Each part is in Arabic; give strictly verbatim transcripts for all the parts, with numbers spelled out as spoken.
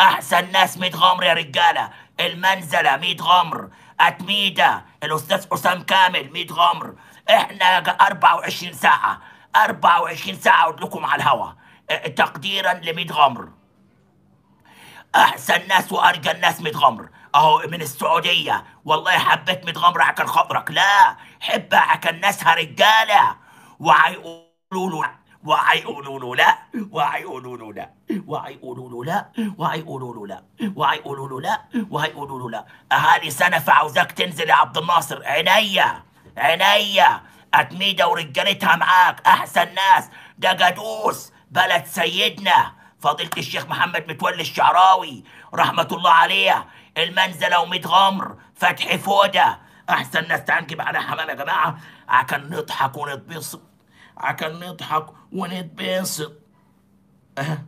احسن ناس ميت غمر يا رجاله، المنزله ميت غمر، اتميده الاستاذ اسام كامل ميت غمر. احنا أربعة وعشرين ساعه أربعة وعشرين ساعه اقول لكم على الهوا تقديرا لميت غمر. احسن ناس وارجى الناس ميت غمر اهو من السعوديه. والله حبيت ميت غمر عكن خاطرك، لا حبها عكن ناسها رجاله. وهيقولوا له وهيقولوا له لا وهيقولوا له لا وهيقولوا له لا وهيقولوا له لا وهيقولوا له لا وهيقولوا له لا. اهالي سنفة عاوزاك تنزل يا عبد الناصر، عينيا عينيا اتميده ورجالتها معاك احسن ناس. ده جدوس بلد سيدنا فضيلة الشيخ محمد متولي الشعراوي رحمة الله عليه، المنزلة وميت غمر فتحي فوده أحسن ناس. تعنجب على حمام يا جماعة عكن نضحك ونتبسط، عكن نضحك ونتبسط. أه.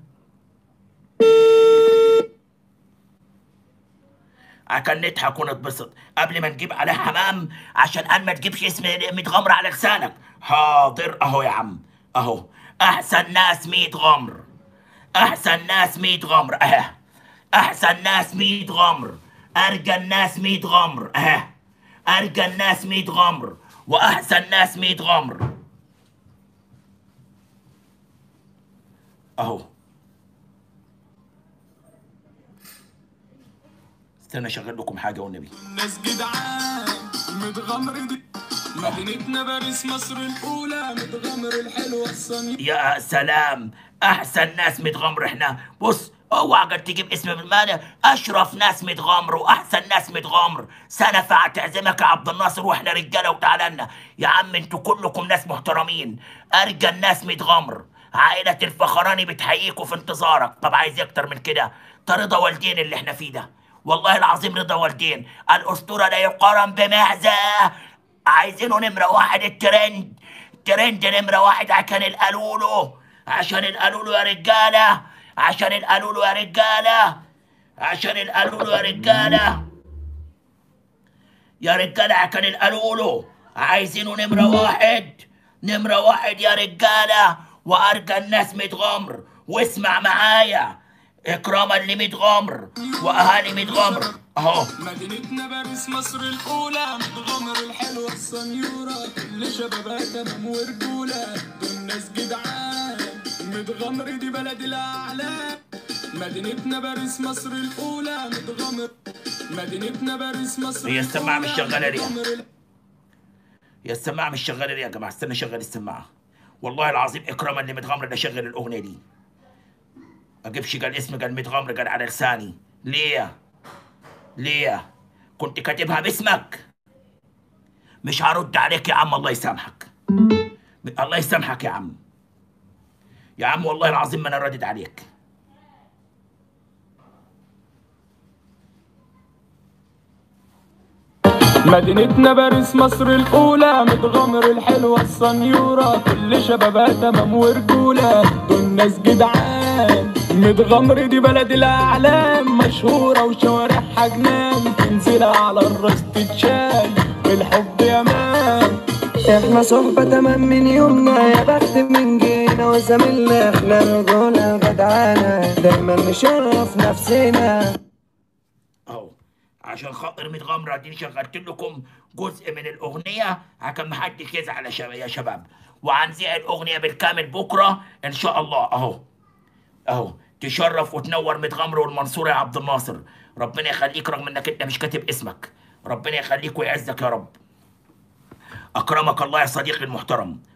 عكن نضحك ونتبسط قبل ما نجيب على حمام عشان أن ما تجيبش اسم ميت غمر على لسانك. حاضر أهو يا عم أهو. أحسن ناس ميت غمر، أحسن ناس ميت غمر أهه، أحسن ناس ميت غمر، أرجى الناس ميت غمر أهه، أرجى الناس ميت غمر وأحسن ناس ميت غمر أهو. استنى أشغل لكم حاجة والنبي. الناس جدعان ميت غمر دي مدينتنا باريس مصر الأولى ميت غمر الحلوة الصميمة. يا سلام احسن ناس ميت غمر. احنا بص اوعى قد تجيب اسم بالمانع، اشرف ناس ميت غمر واحسن ناس ميت غمر. سنفع هتعزمك يا عبد الناصر واحنا رجاله وتعالى لنا يا عم، انتوا كلكم ناس محترمين. ارجى الناس ميت غمر، عائله الفخراني بتحييكوا في انتظارك. طب عايز اكتر من كده؟ ده رضا والدين اللي احنا فيه ده، والله العظيم رضا والدين الاسطوره لا يقارن بمعزه. عايزينه نمره واحد، الترند الترند نمره واحد عشان قالوا له عشان قالوا له يا رجاله، عشان قالوا له يا رجاله، عشان قالوا له يا رجاله يا رجاله عشان قالوا له عايزينه نمره واحد، نمره واحد يا رجاله. وارجى الناس ميت غمر، واسمع معايا اكراما لميت غمر واهالي ميت غمر اهو. مدينتنا باريس مصر الاولى ميت غمر الحلوه السنيوره اللي شبابها دم ورجوله، والناس جدعان ميت غمر دي بلد الاعلام. مدينتنا باريس مصر الاولى ميت غمر، مدينتنا باريس مصر. هي السماعه مش شغاله ليه؟ هي السماعه مش شغاله ليه يا جماعه؟ استنى اشغل السماعه والله العظيم اكراما لميت غمر انا اشغل الاغنيه دي. اجيبش قال اسم قال ميت غمر قال على لساني ليه؟ ليه؟ كنت كاتبها باسمك؟ مش هرد عليك يا عم الله يسامحك، الله يسامحك يا عم يا عم والله العظيم ما انا رادد عليك. مدينتنا باريس مصر الاولى ميت غمر الحلوه الصنيوره كل شبابها تمام ورجوله، دول ناس جدعان ميت غمر دي بلد الاعلام، مشهوره وشوارعها جنان تنزلها على الراس تتشال بالحب يا مان. احنا صحبه تمام من يومنا يا بخت من جينا وزميلنا، احنا رجوله جدعانه دايما نشرف نفسنا اهو. عشان خاطر ميت غمر اديني شغلت لكم جزء من الاغنيه عشان محدش يزعل يا شباب، وهنذيع الاغنيه بالكامل بكره ان شاء الله اهو اهو. تشرف وتنور ميت غمر والمنصوره يا عبد الناصر، ربنا يخليك رغم انك انت مش كاتب اسمك، ربنا يخليك ويعزك يا رب. اكرمك الله يا صديقي المحترم،